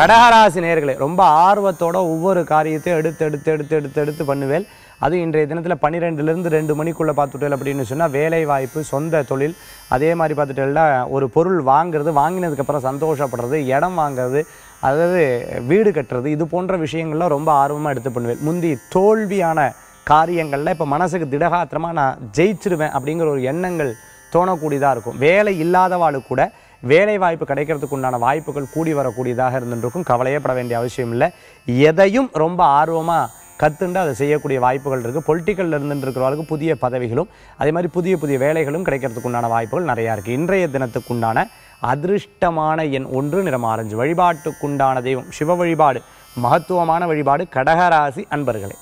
கடகராசி நேயர்களே ரொம்ப ஆர்வத்தோட ஒவ்வொரு காரியத்தை எடுத்து எடுத்து எடுத்து எடுத்து எடுத்து பண்ணுவேன். அது இன்றைய தினத்தில் 12லேருந்து 2 மணிக்குள்ளே பார்த்துட்டேன் அப்படின்னு சொன்னால் வேலை வாய்ப்பு, சொந்த தொழில், அதே மாதிரி பார்த்துட்டேன்னா ஒரு பொருள் வாங்கிறது, வாங்கினதுக்கப்புறம் சந்தோஷப்படுறது, இடம் வாங்கிறது, அதாவது வீடு கட்டுறது, இது போன்ற விஷயங்கள்லாம் ரொம்ப ஆர்வமாக எடுத்து பண்ணுவேன். முந்தி தோல்வியான காரியங்களில் இப்போ மனசுக்கு திடகாத்திரமாக நான் ஜெயிச்சிடுவேன் அப்படிங்கிற ஒரு எண்ணங்கள் தோணக்கூடியதாக இருக்கும். வேலை இல்லாதவாளு கூட வேலை வாய்ப்பு கிடைக்கிறதுக்கு உண்டான வாய்ப்புகள் கூடி வரக்கூடியதாக இருந்துருக்கும். கவலையப்பட வேண்டிய அவசியம் இல்லை. எதையும் ரொம்ப ஆர்வமாக கற்றுண்டு அதை செய்யக்கூடிய வாய்ப்புகள் இருக்குது. பொலிட்டிக்கலில் இருந்துருக்கிறவர்களுக்கு புதிய பதவிகளும் அதே மாதிரி புதிய புதிய வேலைகளும் கிடைக்கிறதுக்குண்டான வாய்ப்புகள் நிறையா இருக்குது. இன்றைய தினத்துக்குண்டான அதிர்ஷ்டமான எண் 1 நிறம் ஆரஞ்சு. வழிபாட்டுக்குண்டான தெய்வம் சிவ வழிபாடு மகத்துவமான வழிபாடு கடகராசி அன்பர்களே.